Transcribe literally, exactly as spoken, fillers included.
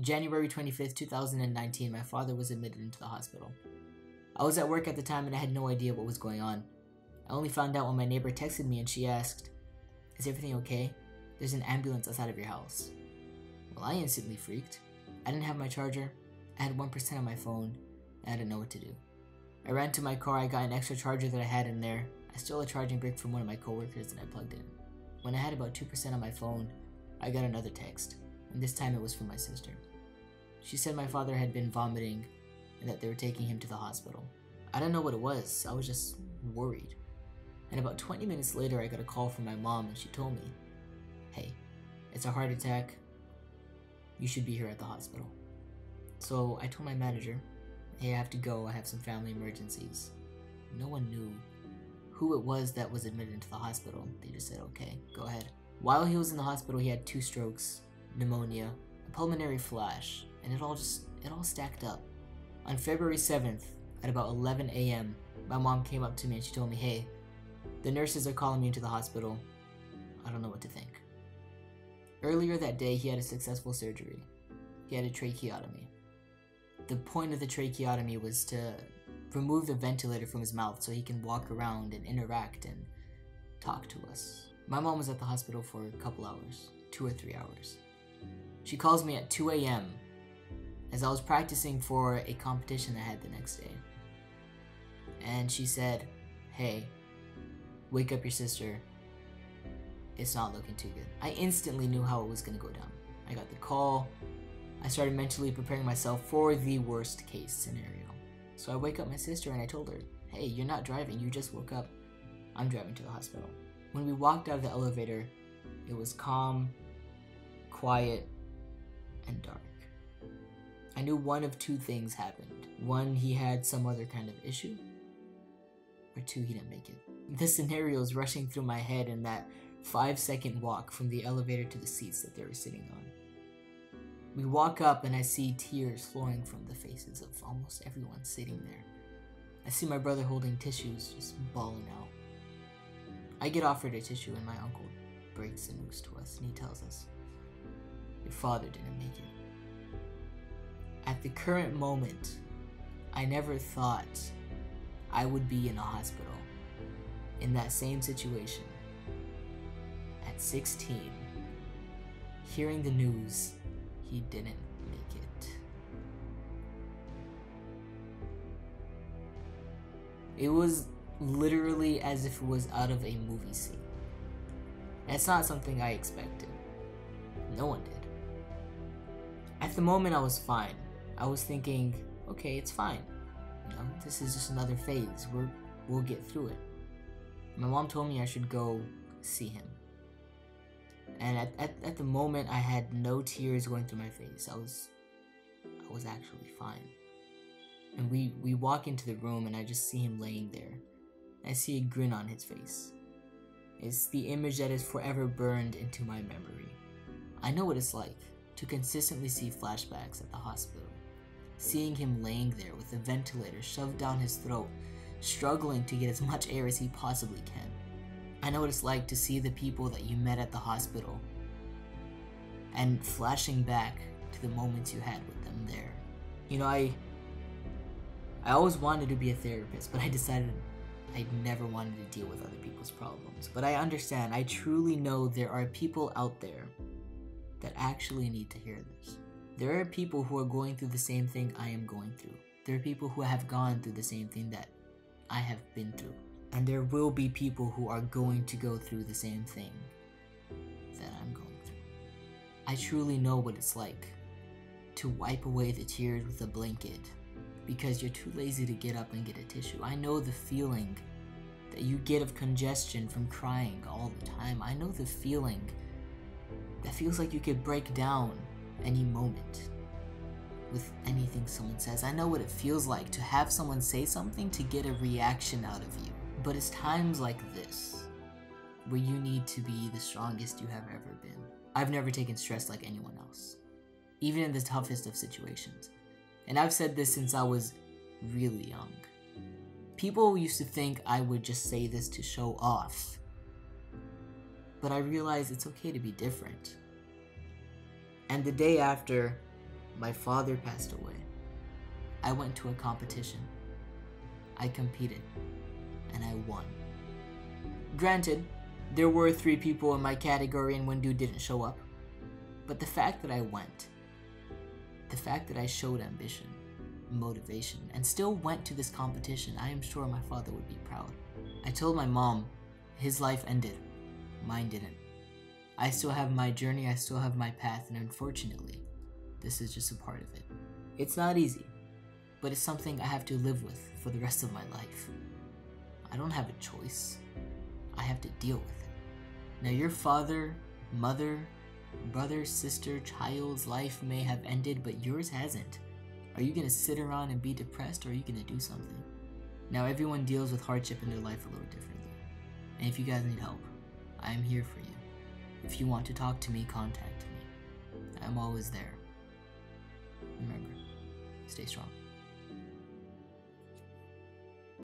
January twenty-fifth, two thousand nineteen, my father was admitted into the hospital. I was at work at the time and I had no idea what was going on. I only found out when my neighbor texted me and she asked, "Is everything okay? There's an ambulance outside of your house." Well, I instantly freaked. I didn't have my charger, I had one percent on my phone, and I didn't know what to do. I ran to my car, I got an extra charger that I had in there, I stole a charging brick from one of my coworkers and I plugged in. When I had about two percent on my phone, I got another text, and this time it was from my sister. She said my father had been vomiting and that they were taking him to the hospital. I didn't know what it was, I was just worried. And about twenty minutes later I got a call from my mom and she told me, "Hey, it's a heart attack, you should be here at the hospital." So I told my manager, "Hey, I have to go, I have some family emergencies." No one knew who it was that was admitted into the hospital, they just said, "Okay, go ahead." While he was in the hospital he had two strokes, pneumonia, a pulmonary flash, and it all just, it all stacked up. On February seventh, at about eleven A M, my mom came up to me and she told me, "Hey, the nurses are calling me into the hospital, I don't know what to think." Earlier that day he had a successful surgery. He had a tracheotomy. The point of the tracheotomy was to remove the ventilator from his mouth so he can walk around and interact and talk to us. My mom was at the hospital for a couple hours, two or three hours. She calls me at two A M as I was practicing for a competition I had the next day. And she said, "Hey, wake up your sister. It's not looking too good." I instantly knew how it was going to go down. I got the call. I started mentally preparing myself for the worst case scenario. So I wake up my sister and I told her, "Hey, you're not driving, you just woke up. I'm driving to the hospital." When we walked out of the elevator, it was calm, quiet, and dark. I knew one of two things happened. One, he had some other kind of issue, or two, he didn't make it. The scenarios rushing through my head in that five second walk from the elevator to the seats that they were sitting on. We walk up and I see tears flowing from the faces of almost everyone sitting there. I see my brother holding tissues, just bawling out. I get offered a tissue and my uncle breaks the news to us and he tells us, "Your father didn't make it." At the current moment, I never thought I would be in a hospital in that same situation. At sixteen, hearing the news, he didn't make it. It was literally as if it was out of a movie scene. That's not something I expected. No one did. At the moment I was fine. I was thinking, okay, it's fine. You know, this is just another phase. We're, we'll get through it. My mom told me I should go see him. And at, at, at the moment, I had no tears going through my face. I was, I was actually fine. And we, we walk into the room and I just see him laying there. I see a grin on his face. It's the image that is forever burned into my memory. I know what it's like to consistently see flashbacks at the hospital. Seeing him laying there with a ventilator shoved down his throat, struggling to get as much air as he possibly can. I know what it's like to see the people that you met at the hospital and flashing back to the moments you had with them there. You know, I I always wanted to be a therapist, but I decided I never wanted to deal with other people's problems. But I understand, I truly know there are people out there that actually need to hear this. There are people who are going through the same thing I am going through. There are people who have gone through the same thing that I have been through. And there will be people who are going to go through the same thing that I'm going through. I truly know what it's like to wipe away the tears with a blanket because you're too lazy to get up and get a tissue. I know the feeling that you get of congestion from crying all the time. I know the feeling that feels like you could break down any moment with anything someone says. I know what it feels like to have someone say something to get a reaction out of you. But it's times like this where you need to be the strongest you have ever been. I've never taken stress like anyone else, even in the toughest of situations. And I've said this since I was really young. People used to think I would just say this to show off, but I realized it's okay to be different. And the day after, my father passed away. I went to a competition. I competed, and I won. Granted, there were three people in my category and one dude didn't show up, but the fact that I went, the fact that I showed ambition, motivation, and still went to this competition, I am sure my father would be proud. I told my mom, his life ended, mine didn't. I still have my journey, I still have my path, and unfortunately, this is just a part of it. It's not easy, but it's something I have to live with for the rest of my life. I don't have a choice. I have to deal with it. Now your father, mother, brother, sister, child's life may have ended, but yours hasn't. Are you gonna sit around and be depressed, or are you gonna do something? Now everyone deals with hardship in their life a little differently. And if you guys need help, I am here for you. If you want to talk to me, contact me. I'm always there. Remember, stay strong.